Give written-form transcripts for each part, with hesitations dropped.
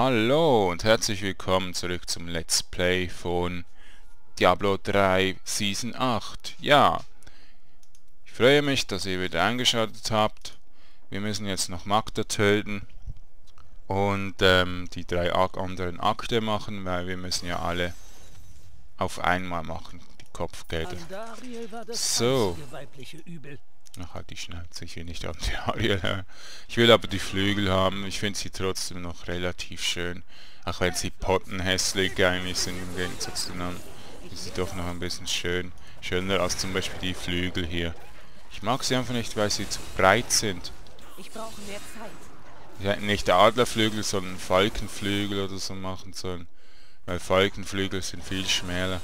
Hallo und herzlich willkommen zurück zum Let's Play von Diablo 3 Season 8. Ja, ich freue mich, dass ihr wieder eingeschaltet habt. Wir müssen jetzt noch Magda töten und die drei anderen Akte machen, weil wir müssen ja alle auf einmal machen, die Kopfgelder. So. Ach, halt die Schnauze, ich will nicht an die Ariel. Ich will aber die Flügel haben. Ich finde sie trotzdem noch relativ schön. Auch wenn sie pottenhässlich eigentlich sind im Gegensatz zu den anderen. Ist sie doch noch ein bisschen schön. Schöner als zum Beispiel die Flügel hier. Ich mag sie einfach nicht, weil sie zu breit sind. Ich brauche mehr Zeit. Nicht Adlerflügel, sondern Falkenflügel oder so machen sollen. Weil Falkenflügel sind viel schmäler.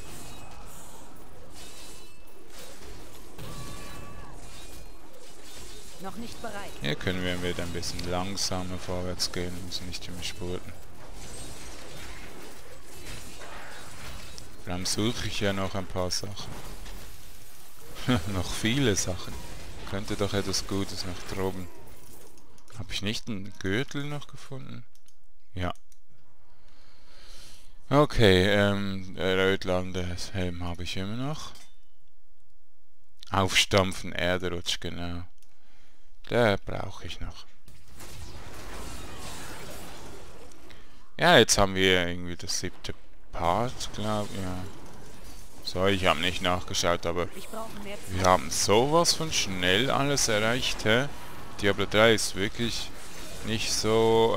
Noch nicht bereit. Hier können wir wieder ein bisschen langsamer vorwärts gehen, müssen nicht immer spurten. Dann suche ich ja noch ein paar Sachen. Noch viele Sachen. Könnte doch etwas Gutes noch droben. Habe ich nicht einen Gürtel noch gefunden? Ja. Okay, Rötland, der Helm habe ich immer noch. Aufstampfen, Erderutsch, genau. Da brauche ich noch. Ja, jetzt haben wir irgendwie das 7. Part, glaube ich. Ja. So, ich habe nicht nachgeschaut, aber wir haben sowas von schnell alles erreicht. Hä? Diablo 3 ist wirklich nicht so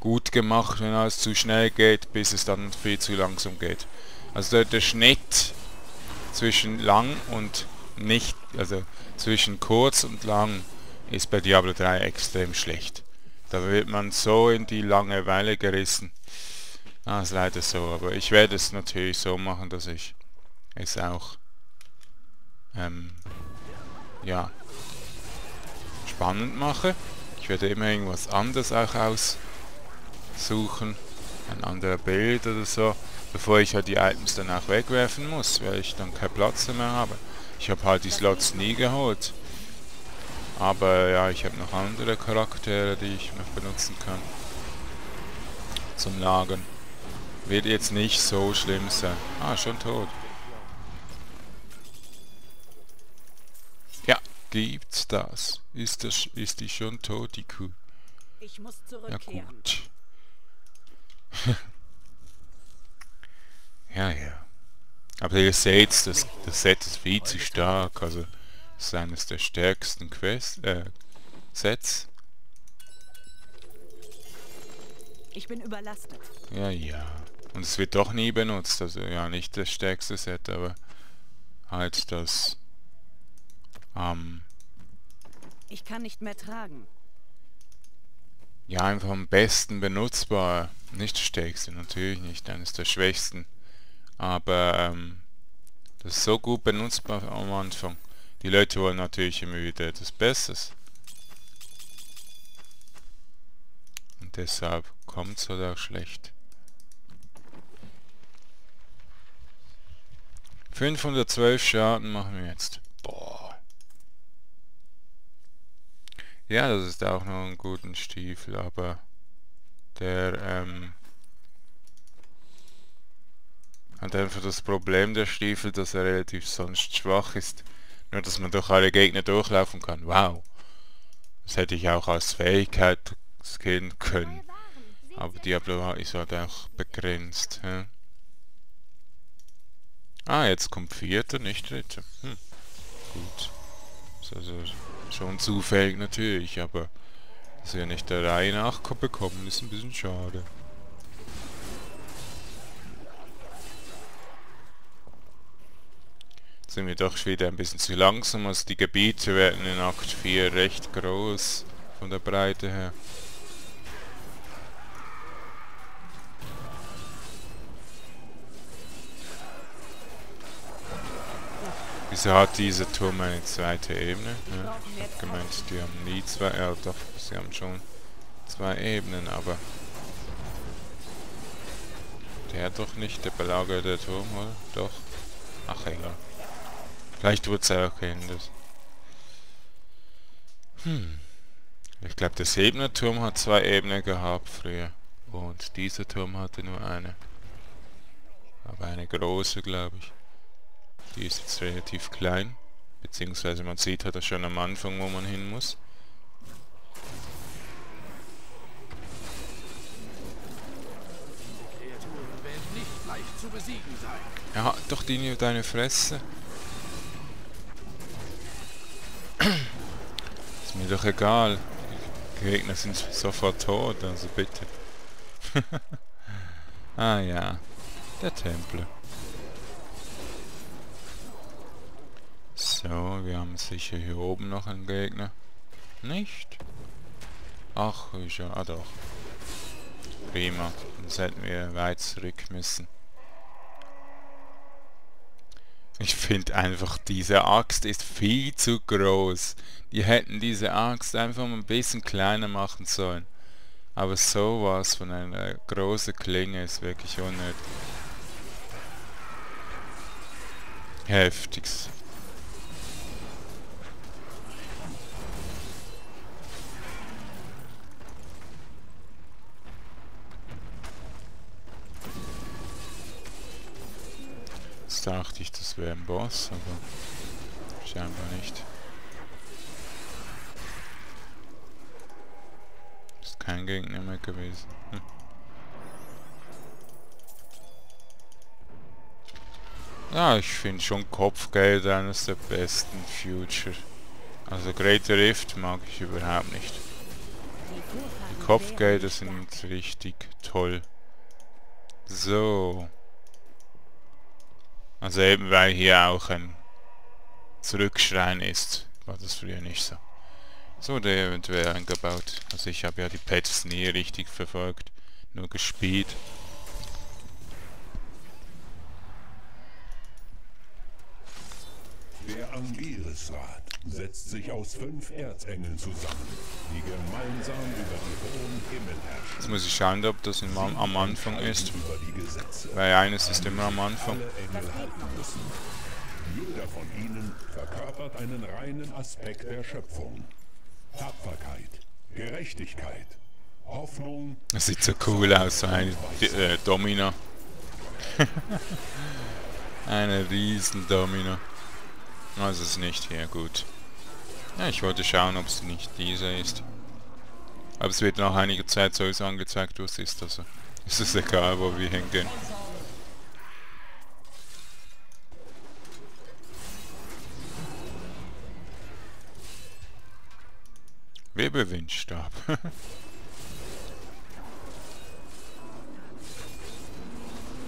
gut gemacht, wenn alles zu schnell geht, bis es dann viel zu langsam geht. Also der Schnitt zwischen lang und nicht, also zwischen kurz und lang ist bei Diablo 3 extrem schlecht. Da wird man so in die Langeweile gerissen. Ah, ist leider so, aber ich werde es natürlich so machen, dass ich es auch ja, spannend mache. Ich werde immer irgendwas anderes auch aussuchen, ein anderes Bild oder so, bevor ich halt die Items dann auch wegwerfen muss, weil ich dann keinen Platz mehr habe. Ich habe halt die Slots nie geholt. Aber ja, ich habe noch andere Charaktere, die ich noch benutzen kann. Zum Lagern. Wird jetzt nicht so schlimm sein. Ah, schon tot. Ja, gibt's das? Ist die schon tot, die Kuh? Ich muss zurückkehren. Ja gut. Ja, ja. Aber ihr seht, das Set ist viel zu stark, also das ist eines der stärksten Sets. Ich bin überlastet. Ja, ja. Und es wird doch nie benutzt, also ja, nicht das stärkste Set, aber halt das ich kann nicht mehr tragen. Ja, einfach am besten benutzbar. Nicht das stärkste, natürlich nicht, eines der schwächsten. Aber das ist so gut benutzbar am Anfang. Die Leute wollen natürlich immer wieder etwas Besseres. Und deshalb kommt es halt auch schlecht. 512 Schaden machen wir jetzt. Boah. Ja, das ist auch noch ein guter Stiefel, aber der hat einfach das Problem, der Stiefel, dass er relativ sonst schwach ist. Nur, dass man durch alle Gegner durchlaufen kann. Wow. Das hätte ich auch als Fähigkeit skillen können. Aber Diablo ist halt auch begrenzt. Ja. Ah, jetzt kommt 4., nicht 3. Gut. Das ist also schon zufällig natürlich, aber dass wir nicht der Reihe nach bekommen, ist ein bisschen schade. Sind wir doch wieder ein bisschen zu langsam, also die Gebiete werden in Akt 4 recht groß von der Breite her. Wieso hat dieser Turm eine zweite Ebene? Ja, ich habe gemeint, die haben nie zwei, ja doch, sie haben schon zwei Ebenen, aber der doch nicht, der belagerte Turm, oder? Doch. Ach egal. Vielleicht wurde es ja auch geändert. Ich glaube, der Sebner-Turm hat zwei Ebenen gehabt früher. Und dieser Turm hatte nur eine. Aber eine große, glaube ich. Die ist jetzt relativ klein. Beziehungsweise man sieht halt schon am Anfang, wo man hin muss. Ja, doch die deine Fresse. Ist mir doch egal. Die Gegner sind sofort tot, also bitte. Ah ja, der Tempel. So, wir haben sicher hier oben noch einen Gegner. Nicht? Ach, ja, ah doch. Prima, sonst hätten wir weit zurück müssen. Ich finde einfach, diese Axt ist viel zu groß. Die hätten diese Axt einfach mal ein bisschen kleiner machen sollen. Aber sowas von einer großen Klinge ist wirklich unnötig. Heftigst. Jetzt dachte ich, das wäre ein Boss, aber scheinbar nicht. Ist kein Gegner mehr gewesen. Hm. Ja, ich finde schon Kopfgeld eines der besten Future. Also Greater Rift mag ich überhaupt nicht. Die Kopfgelder sind richtig toll. So. Also eben weil hier auch ein Zurückschrein ist, war das früher nicht so. So wurde eventuell eingebaut. Also ich habe ja die Pets nie richtig verfolgt, nur gespielt. Der Angirisrat setzt sich aus 5 Erzengeln zusammen, die gemeinsam über die hohen Himmel herrschen. Jetzt muss ich schauen, ob das am Anfang ist, weil eines ist immer am Anfang. Jeder von ihnen verkörpert einen reinen Aspekt der Schöpfung. Tapferkeit, Gerechtigkeit, Hoffnung... Das sieht so cool aus, so eine Domino. Eine riesen Domino. Also es ist nicht hier, gut. Ja, ich wollte schauen, ob es nicht dieser ist. Aber es wird nach einiger Zeit sowieso angezeigt, was ist. Also es ist egal, wo wir hingehen. Wirbelwindstab.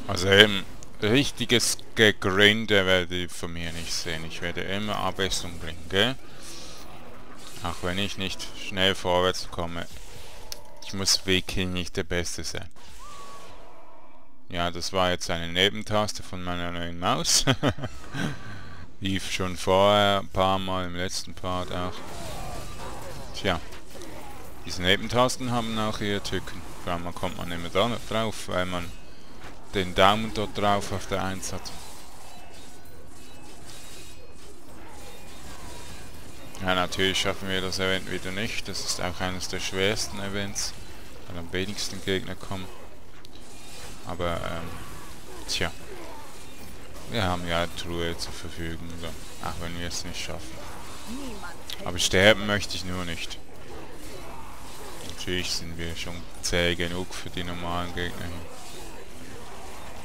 Also eben. Richtiges Gegrinde werde ich von mir nicht sehen. Ich werde immer Abwechslung bringen, gell? Auch wenn ich nicht schnell vorwärts komme. Ich muss wirklich nicht der Beste sein. Ja, das war jetzt eine Nebentaste von meiner neuen Maus. Lief schon vorher ein paar Mal im letzten Part auch. Tja. Diese Nebentasten haben auch ihre Tücken. Vor allem kommt man immer da drauf, weil man den Daumen dort drauf auf der 1 hat. Ja, natürlich schaffen wir das Event wieder nicht. Das ist auch eines der schwersten Events, weil am wenigsten Gegner kommen. Aber, tja. Wir haben ja eine Truhe zur Verfügung, auch wenn wir es nicht schaffen. Aber sterben möchte ich nur nicht. Natürlich sind wir schon zäh genug für die normalen Gegner hier.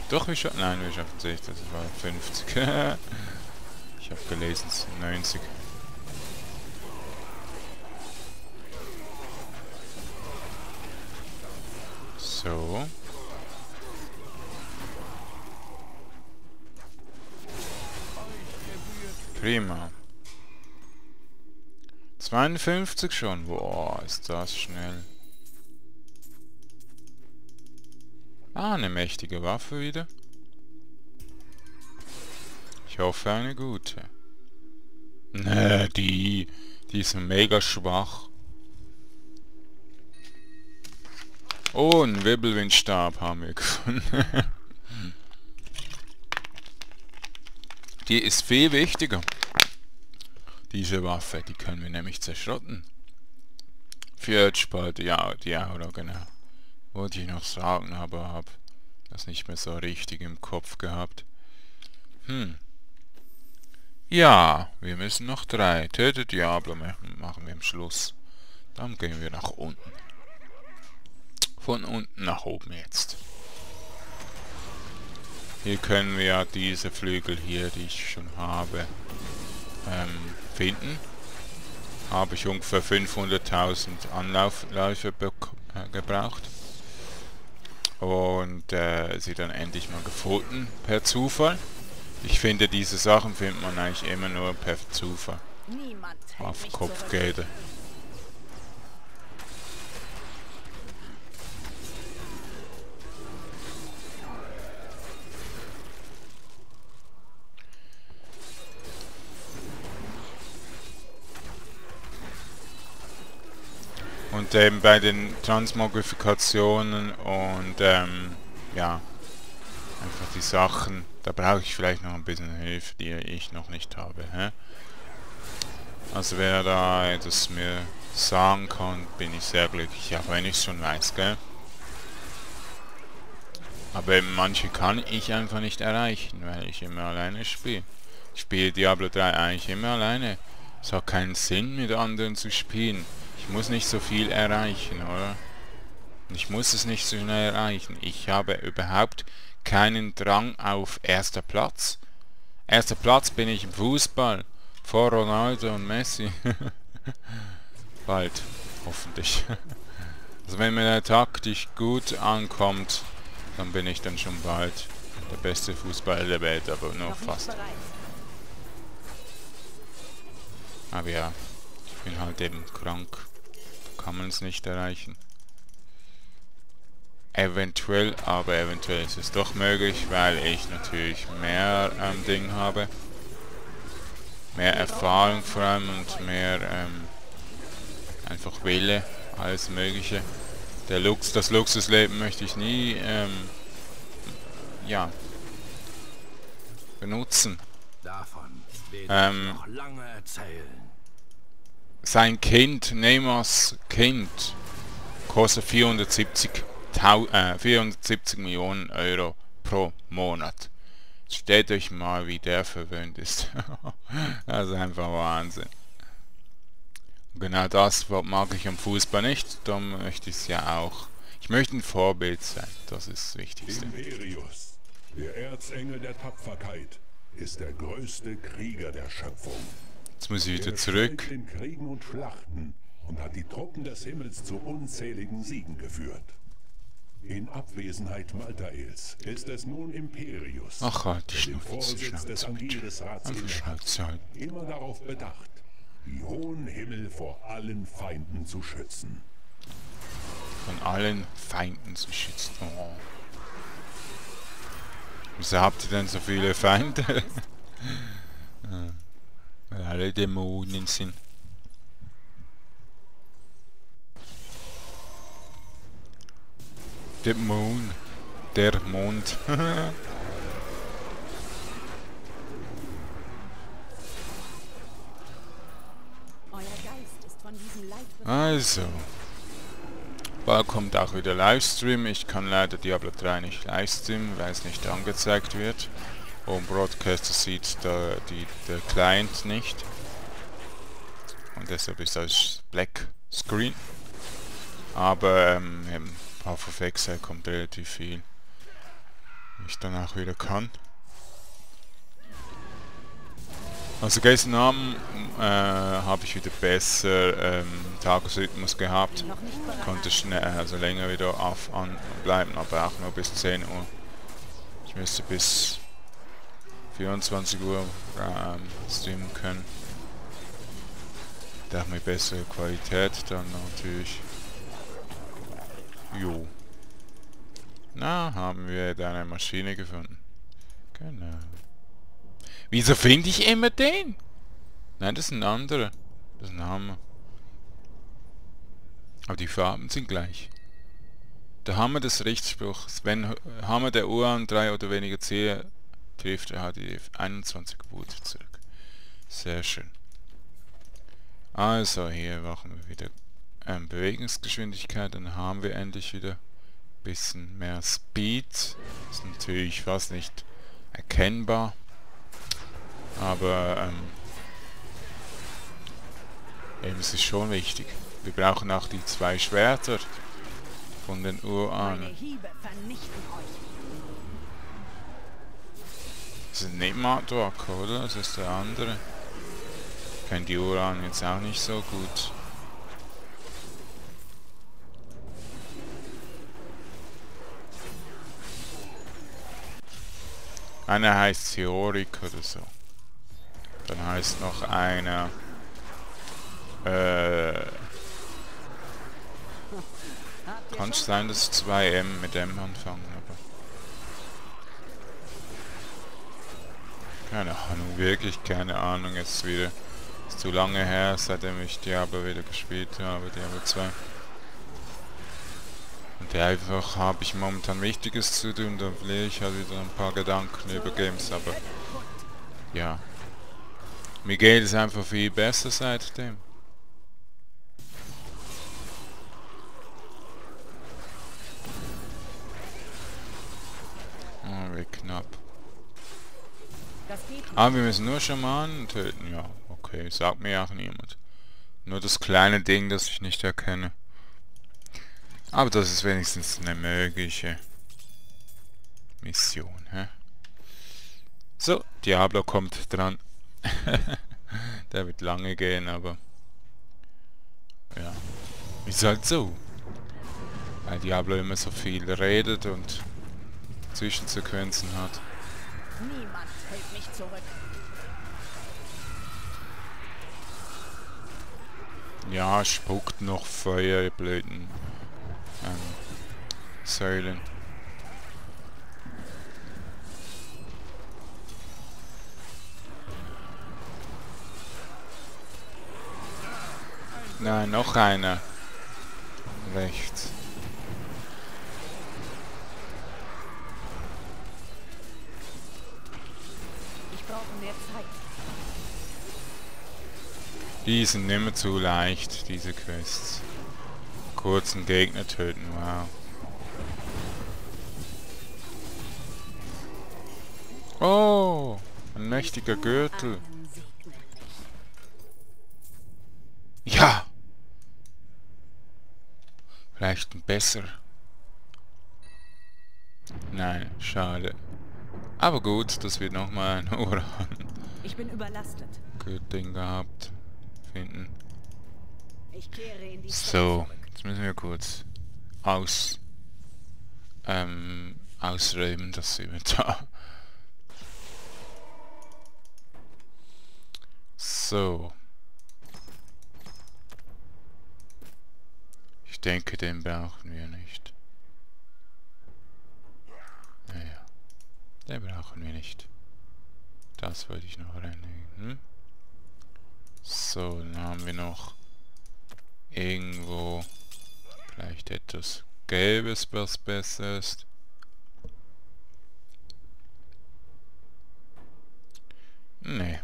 Doch, wir schaffen... Nein, wir schaffen 60, das war 50. Ich habe gelesen, es sind 90. So. Prima. 52 schon. Boah, ist das schnell. Ah, eine mächtige Waffe wieder. Ich hoffe, eine gute. Ne, die ist mega schwach. Oh, einen Wirbelwindstab haben wir gefunden. Die ist viel wichtiger. Diese Waffe, die können wir nämlich zerschrotten. Viertspalt, ja, oder genau. Wollte ich noch sagen, aber hab das nicht mehr so richtig im Kopf gehabt. Ja, wir müssen noch 3. Töte Diablo machen wir am Schluss. Dann gehen wir nach unten. Von unten nach oben jetzt. Hier können wir ja diese Flügel hier, die ich schon habe, finden. Habe ich ungefähr 500.000 Anlaufläufe gebraucht. Und sie dann endlich mal gefunden, per Zufall. Ich finde, diese Sachen findet man eigentlich immer nur per Zufall. Auf Kopfgelder. Und bei den Transmogifikationen und ja, einfach die Sachen, da brauche ich vielleicht noch ein bisschen Hilfe, die ich noch nicht habe. Also wer da etwas mir sagen kann, bin ich sehr glücklich, auch wenn ich es schon weiß, gell? Aber manche kann ich einfach nicht erreichen, weil ich immer alleine spiele. Ich spiele Diablo 3 eigentlich immer alleine. Es hat keinen Sinn, mit anderen zu spielen. Ich muss nicht so viel erreichen, oder? Ich muss es nicht so schnell erreichen. Ich habe überhaupt keinen Drang auf erster Platz. Erster Platz bin ich im Fußball. Vor Ronaldo und Messi. Bald. Hoffentlich. Also wenn mir der taktisch gut ankommt, dann bin ich dann schon bald der beste Fußballer der Welt, aber nur fast. Aber ja, ich bin halt eben krank. Kann man es nicht erreichen. Eventuell, aber eventuell ist es doch möglich, weil ich natürlich mehr Ding habe. Mehr Erfahrung vor allem und mehr einfach Wille, alles mögliche. Der Lux, das Luxusleben möchte ich nie ja, benutzen. Davon will ich noch lange erzählen. Sein Kind, Neymars Kind, kostet 74 Millionen Euro pro Monat. Stellt euch mal, wie der verwöhnt ist. Das ist einfach Wahnsinn. Und genau das mag ich am Fußball nicht, darum möchte ich es ja auch. Ich möchte ein Vorbild sein, das ist das Wichtigste. Imperius, der Erzengel der Tapferkeit, ist der größte Krieger der Schöpfung. Jetzt muss ich wieder zurück. In Kriegen und Schlachten und hat die Truppen des Himmels zu unzähligen Siegen geführt. In Abwesenheit Maltaels ist es nun Imperius, der Vorsitz des Angirisrats immer darauf bedacht, die hohen Himmel vor allen Feinden zu schützen. Von allen Feinden zu schützen. Oh. Wieso habt ihr denn so viele Feinde? Weil alle Dämonen sind. Der Mond. Also, bald kommt auch wieder Livestream. Ich kann leider Diablo 3 nicht livestreamen, weil es nicht angezeigt wird. Und Broadcaster sieht der Client nicht. Und deshalb ist das Black Screen. Aber Path of Exile kommt relativ viel, wenn ich danach wieder kann. Also gestern Abend habe ich wieder besser Tagesrhythmus gehabt, konnte schnell, also länger wieder anbleiben, aber auch nur bis 10 Uhr. Ich müsste bis 24 Uhr streamen können. Da habe ich bessere Qualität dann natürlich. Jo. Na, haben wir deine Maschine gefunden. Genau. Wieso finde ich immer den? Nein, das sind andere. Das sind Hammer. Aber die Farben sind gleich. Der Hammer des Richtspruchs. Wenn Hammer der Uhr an 3 oder weniger Ziele trifft, er hat die 21 Gebote zurück. Sehr schön. Also, hier machen wir wieder Bewegungsgeschwindigkeit, dann haben wir endlich wieder ein bisschen mehr Speed. Ist natürlich fast nicht erkennbar, aber eben, es ist schon wichtig. Wir brauchen auch die zwei Schwerter von den Urahnen. Das ist nicht Matwak, oder? Das ist der andere. Ich kenne die Urahnen jetzt auch nicht so gut. Einer heißt Theorik oder so. Dann heißt noch einer... Kann sein, dass 2M mit M anfangen, aber... Keine Ahnung, wirklich keine Ahnung jetzt wieder. Ist zu lange her, seitdem ich Diablo wieder gespielt habe, Diablo 2. Und einfach habe ich momentan Wichtiges zu tun, dann verliere ich halt wieder ein paar Gedanken über Games, aber... Ja. Mir geht es einfach viel besser seitdem. Oh, wie knapp. Ah, wir müssen nur Schamanen töten. Ja, okay, sagt mir auch niemand. Nur das kleine Ding, das ich nicht erkenne. Aber das ist wenigstens eine mögliche Mission, hä? So, Diablo kommt dran. Der wird lange gehen, aber... Ja, ist halt so. Weil Diablo immer so viel redet und Zwischensequenzen hat. Niemand hält mich zurück. Ja, spuckt noch Feuer, ihr blöden Säulen. Nein, noch einer. Rechts. Die sind nimmer zu leicht, diese Quests. Kurzen Gegner töten, wow. Oh, ein mächtiger Gürtel. Ja! Vielleicht ein besser. Nein, schade. Aber gut, dass wir nochmal einen Uran. Ich bin überlastet. Gürtel gehabt. Finden. So, jetzt müssen wir kurz ausräumen, das Inventar. So. Ich denke, den brauchen wir nicht. Naja, den brauchen wir nicht. Das wollte ich noch reinlegen. Hm? So, dann haben wir noch irgendwo vielleicht etwas Gelbes, was besser ist. Nee.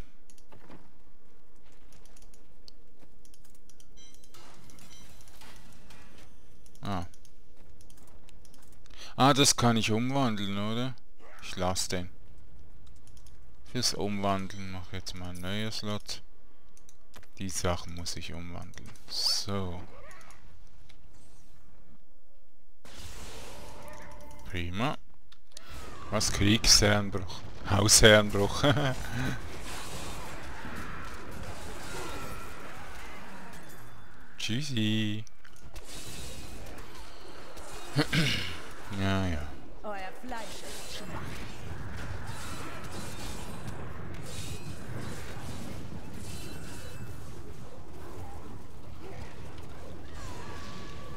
Ah. Ah, das kann ich umwandeln, oder? Ich lasse den. Fürs Umwandeln mache ich jetzt mal ein neues Slot. Die Sachen muss ich umwandeln. So. Prima. Was? Kriegsherrenbruch. Hausherrenbruch. Tschüssi. Ja, ja. Euer Fleisch ist schwach.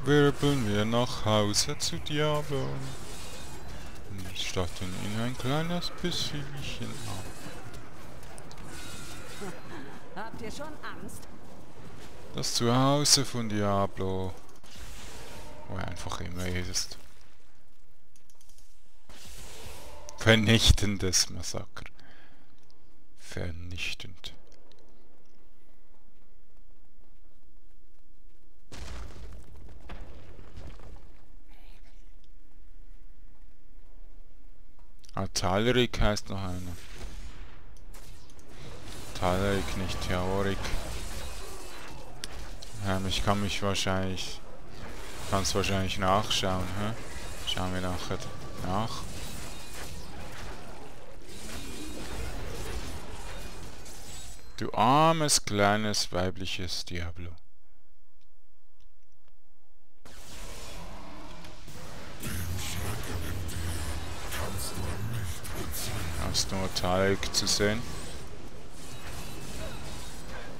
Wirbeln wir nach Hause zu Diablo. Und starten in ein kleines bisschen ab. Habt ihr schon Angst? Das Zuhause von Diablo. Wo er einfach immer ist. Vernichtendes Massaker. Vernichtend. Ah, Talrik heißt noch einer. Talrik, nicht Theorik. Ich kann mich wahrscheinlich... Kannst wahrscheinlich nachschauen, hä? Schauen wir nachher nach. Du armes, kleines, weibliches Diablo. Hast nur Talg zu sehen.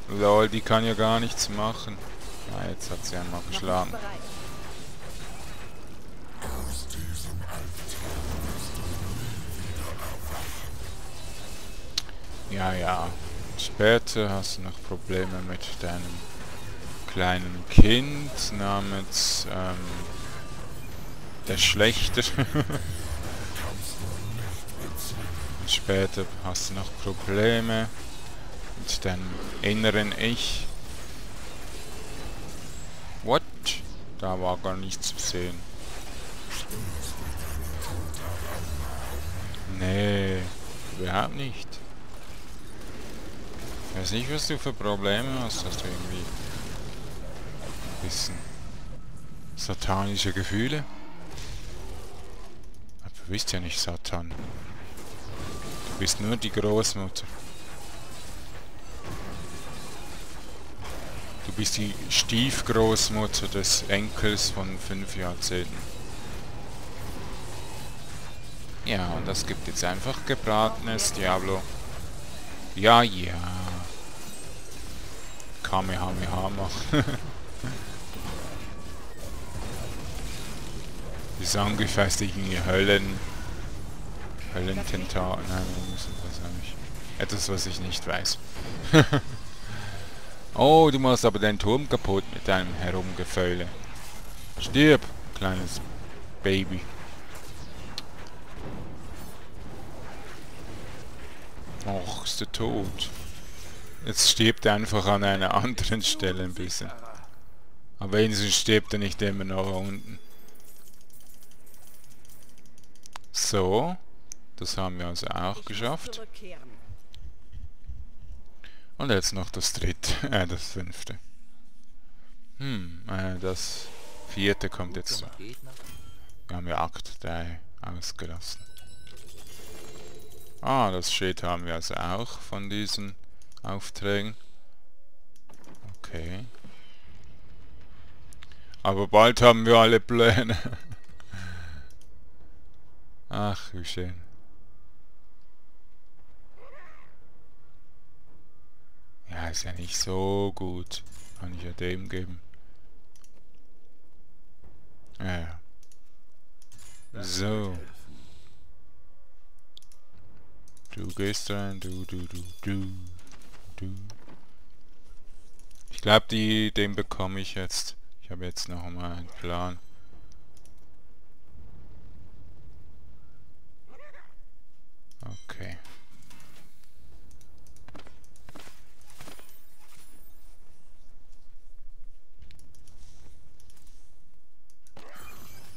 Lol, die kann ja gar nichts machen. Na, jetzt hat sie einmal geschlagen. Ja, ja. Später hast du noch Probleme mit deinem kleinen Kind namens der Schlechte. Und später hast du noch Probleme mit deinem inneren Ich. What? Da war gar nichts zu sehen. Nee, überhaupt nicht. Ich weiß nicht, was du für Probleme hast, hast du irgendwie ein bisschen satanische Gefühle? Aber du bist ja nicht Satan. Du bist nur die Großmutter. Du bist die Stiefgroßmutter des Enkels von 5 Jahrzehnten. Ja, und das gibt jetzt einfach gebratenes Diablo. Ja, ja. Kamehameha machen. Die sangefestigten Höllen... Höllententakel... Nein, das habe ich... Etwas, was ich nicht weiß. Oh, du machst aber den Turm kaputt mit deinem Herumgefäule. Stirb, kleines Baby. Och, ist der Tod. Jetzt stirbt er einfach an einer anderen Stelle ein bisschen. Aber wenigstens stirbt er nicht immer nach unten. So. Das haben wir also auch geschafft. Und jetzt noch das dritte. Das fünfte. Das vierte kommt jetzt. Wir haben ja Akt 3 ausgelassen. Ah, das Schild haben wir also auch von diesen Aufträgen. Okay. Aber bald haben wir alle Pläne. Ach, wie schön. Ja, ist ja nicht so gut. Kann ich ja dem geben. Ja. So. Du gehst rein, du. Ich glaube, den bekomme ich jetzt. Ich habe jetzt noch mal einen Plan. Okay.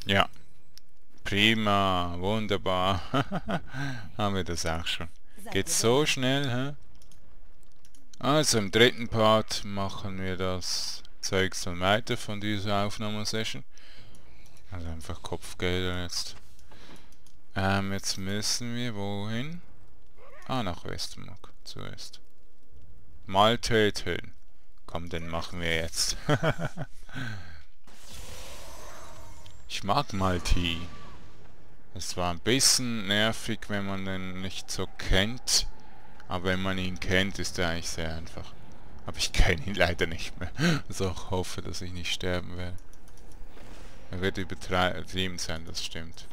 Ja. Prima, wunderbar. Haben wir das auch schon. Geht so schnell, hä? Also im dritten Part machen wir das Zeugs dann weiter von dieser Aufnahmesession. Also einfach Kopfgelder jetzt. Jetzt müssen wir wohin? Ah, nach Westenmark zuerst. Maltael. Komm, den machen wir jetzt. Ich mag Maltael. Es war ein bisschen nervig, wenn man den nicht so kennt. Aber wenn man ihn kennt, ist er eigentlich sehr einfach. Aber ich kenne ihn leider nicht mehr. Also ich hoffe, dass ich nicht sterben werde. Er wird übertrieben sein, das stimmt.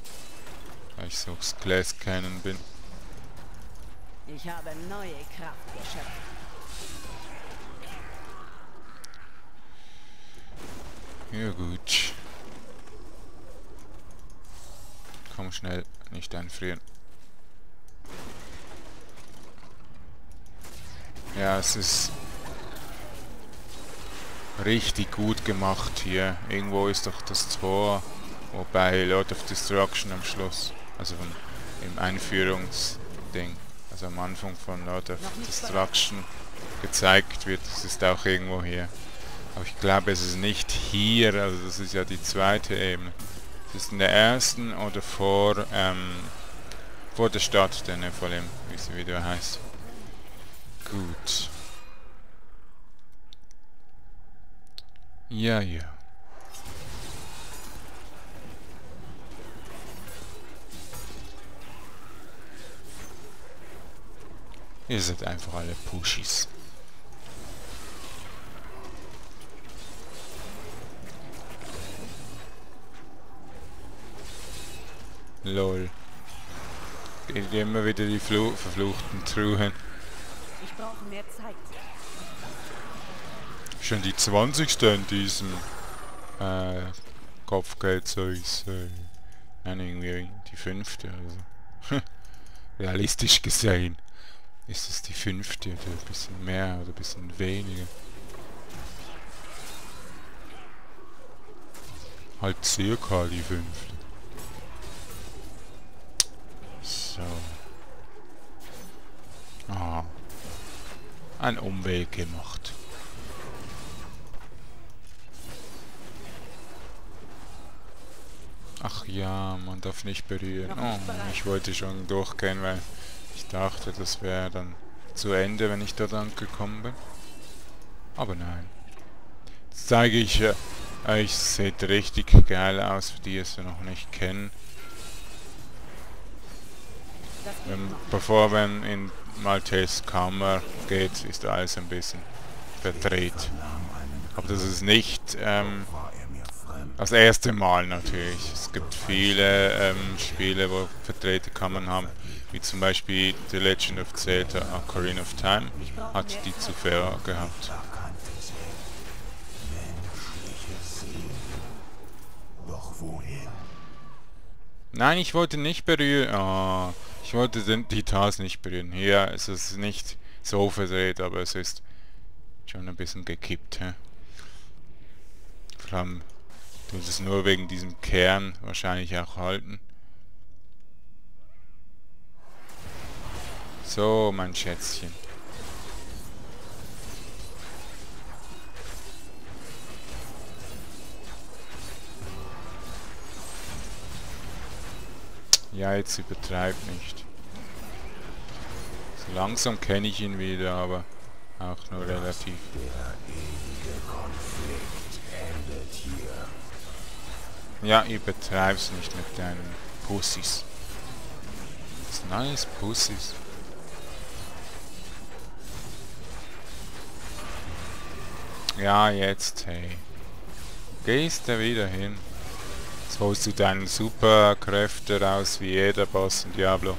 Weil ich so Class kennen bin. Ich habe neue Kraft geschöpft. Ja gut. Komm schnell, nicht einfrieren. Ja, es ist richtig gut gemacht hier. Irgendwo ist doch das Tor, wobei Lord of Destruction am Schluss, also von im Einführungsding, also am Anfang von Lord of Destruction gezeigt wird. Das ist auch irgendwo hier. Aber ich glaube, es ist nicht hier, also das ist ja die zweite Ebene. Das ist in der ersten oder vor der Stadt, der Nähe von dem, wie es wieder heißt. Gut. Ja, ja. Ihr seid einfach alle Pushis. Lol. Geht immer wieder die verfluchten Truhen. Ich brauche mehr Zeit. Schon die 20. in diesem Kopfgeld, so ist nein, irgendwie die 5. Also. Realistisch gesehen. Ist es die 5. oder ein bisschen mehr oder ein bisschen weniger? Halt circa die 5. So. Ah. Ein Umweg gemacht. Ach ja, man darf nicht berühren. Oh, ich wollte schon durchgehen, weil... ich dachte, das wäre dann zu Ende, wenn ich dort angekommen bin. Aber nein. Jetzt zeige ich euch, es sieht richtig geil aus, für die, die es noch nicht kennen. Bevor man in Maltaels Kammer geht, ist alles ein bisschen verdreht. Aber das ist nicht das erste Mal natürlich. Es gibt viele Spiele, wo verdrehte Kammern haben. Wie zum Beispiel The Legend of Zelda Ocarina of Time hat die zuvor gehabt. Nein, ich wollte nicht berühren. Oh, ich wollte die Tasse nicht berühren. Hier ist es nicht so verdreht, aber es ist schon ein bisschen gekippt. He? Vor allem tut es nur wegen diesem Kern wahrscheinlich auch halten. So, mein Schätzchen. Ja, jetzt übertreib nicht. So langsam kenne ich ihn wieder, aber auch nur relativ. Ja, übertreib's nicht mit deinen Pussys. Das sind alles Pussys. Ja, jetzt, hey. Gehst du wieder hin? Jetzt holst du deine Superkräfte raus, wie jeder Boss in Diablo.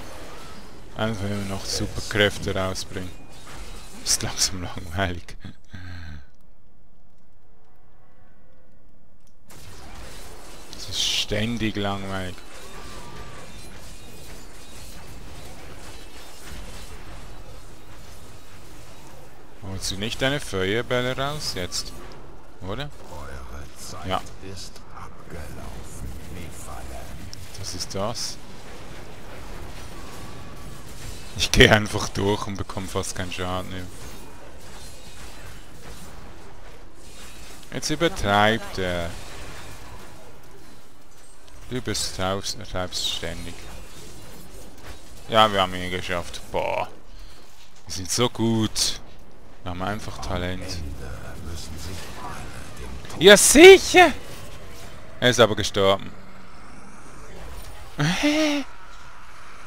Einfach immer noch Superkräfte rausbringen. Ist langsam langweilig. Es ist ständig langweilig. Holst du nicht deine Feuerbälle raus jetzt? Oder? Eure Zeit ja. Ist abgelaufen, das ist das. Ich gehe einfach durch und bekomme fast keinen Schaden. Jetzt übertreibt er. Du übertreibst ständig. Ja, wir haben ihn geschafft. Boah. Wir sind so gut. Wir haben einfach Talent. Ja sicher! Er ist aber gestorben.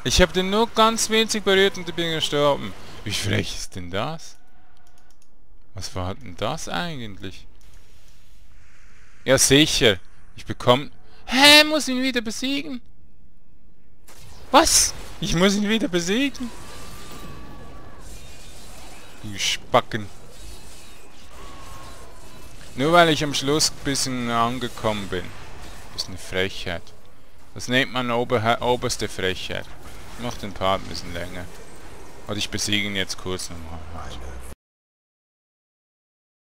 Ich habe den nur ganz winzig berührt und bin gestorben. Wie frech ist denn das? Was war denn das eigentlich? Ja sicher! Ich bekomme... Hä? Muss ihn wieder besiegen? Was? Ich muss ihn wieder besiegen? Die Spacken. Nur weil ich am Schluss ein bisschen angekommen bin. Das ist eine Frechheit. Das nennt man oberste Frechheit. Ich mach den Part ein bisschen länger. Und ich besiege ihn jetzt kurz nochmal.